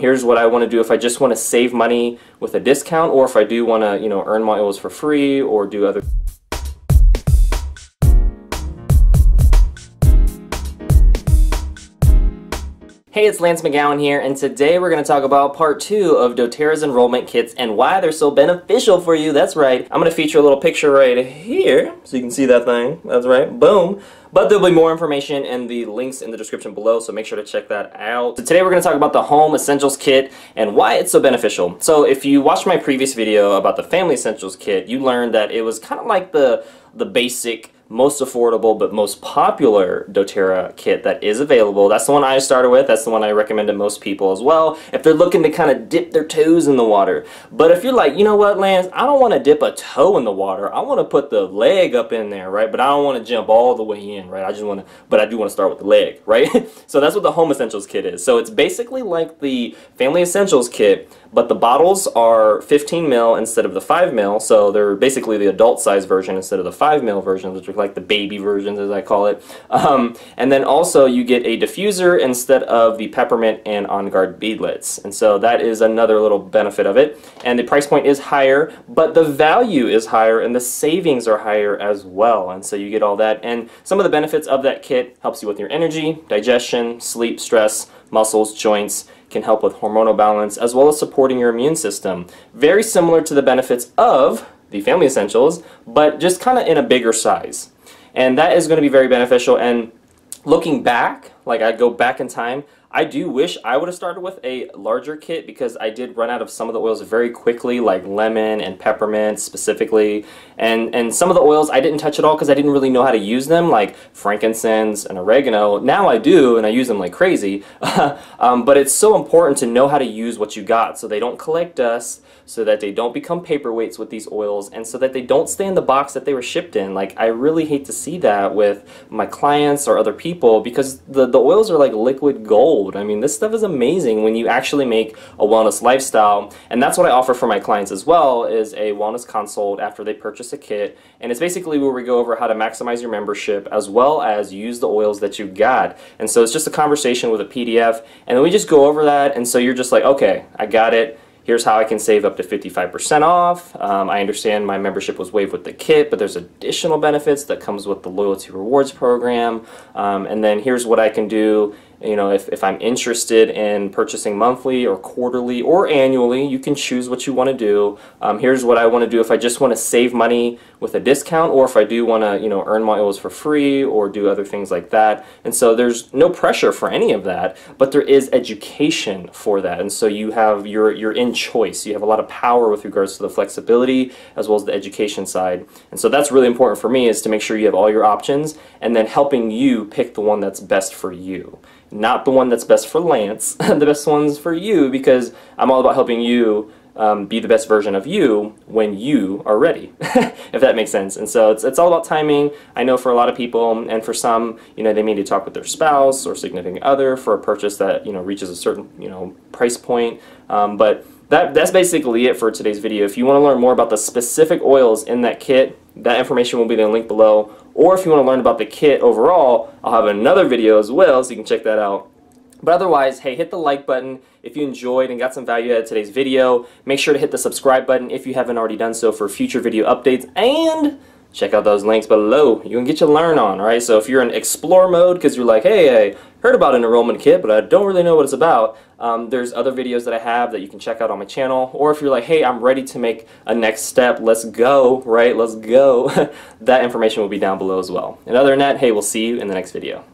Here's what I want to do if I just want to save money with a discount, or if I do want to, you know, earn my oils for free or do other. Hey, it's Lance McGowan here, and today we're going to talk about part 2 of doTERRA's enrollment kits and why they're so beneficial for you. That's right. I'm going to feature a little picture right here, so you can see that thing. That's right. Boom. But there'll be more information and the links in the description below, so make sure to check that out. So today we're going to talk about the Home Essentials Kit and why it's so beneficial. So if you watched my previous video about the Family Essentials Kit, you learned that it was kind of like the basic, most affordable, but most popular doTERRA kit that is available. That's the one I started with. That's the one I recommend to most people as well, if they're looking to kind of dip their toes in the water. But if you're like, you know what, Lance, I don't want to dip a toe in the water. I want to put the leg up in there, right? But I don't want to jump all the way in, right? But I do want to start with the leg, right? So that's what the Home Essentials Kit is. So it's basically like the Family Essentials Kit, but the bottles are 15 mil instead of the 5 mil. So they're basically the adult size version instead of the 5 mil version, which are like the baby versions, as I call it. And then also you get a diffuser instead of the peppermint and OnGuard beadlets. And so that is another little benefit of it. And the price point is higher, but the value is higher and the savings are higher as well. And so you get all that. And some of the benefits of that kit: helps you with your energy, digestion, sleep, stress, muscles, joints, can help with hormonal balance, as well as supporting your immune system. Very similar to the benefits of the Family Essentials, but just kind of in a bigger size. And that is going to be very beneficial. And looking back, like I go back in time, I do wish I would have started with a larger kit, because I did run out of some of the oils very quickly, like lemon and peppermint specifically. And some of the oils I didn't touch at all because I didn't really know how to use them, like frankincense and oregano. Now I do, and I use them like crazy. But it's so important to know how to use what you got so they don't collect dust, so that they don't become paperweights with these oils, and so that they don't stay in the box that they were shipped in. Like, I really hate to see that with my clients or other people, because the oils are like liquid gold. I mean, this stuff is amazing when you actually make a wellness lifestyle, and that's what I offer for my clients as well, is a wellness consult after they purchase a kit. And it's basically where we go over how to maximize your membership as well as use the oils that you got. And so it's just a conversation with a PDF, and then we just go over that, and so you're just like, okay, I got it. Here's how I can save up to 55% off. I understand my membership was waived with the kit, but there's additional benefits that comes with the loyalty rewards program. And then here's what I can do. You know, if I'm interested in purchasing monthly or quarterly or annually, you can choose what you want to do. Here's what I want to do if I just want to save money with a discount, or if I do want to, you know, earn my oils for free or do other things like that. And so there's no pressure for any of that, but there is education for that. And so you have you're in choice. You have a lot of power with regards to the flexibility as well as the education side. And so that's really important for me, is to make sure you have all your options, and then helping you pick the one that's best for you. Not the one that's best for Lance, the best one's for you, because I'm all about helping you be the best version of you when you are ready, if that makes sense. And so it's all about timing. I know for a lot of people, and for some, you know, they may need to talk with their spouse or significant other for a purchase that, you know, reaches a certain, you know, price point. But that's basically it for today's video. If you want to learn more about the specific oils in that kit, that information will be in the link below. Or if you want to learn about the kit overall, I'll have another video as well, so you can check that out. But otherwise, hey, hit the like button if you enjoyed and got some value out of today's video. Make sure to hit the subscribe button if you haven't already done so for future video updates. And check out those links below. You can get your learn on, right? So if you're in explore mode because you're like, hey, I heard about an enrollment kit, but I don't really know what it's about, there's other videos that I have that you can check out on my channel. Or if you're like, hey, I'm ready to make a next step, let's go, right? Let's go. That information will be down below as well. And other than that, hey, we'll see you in the next video.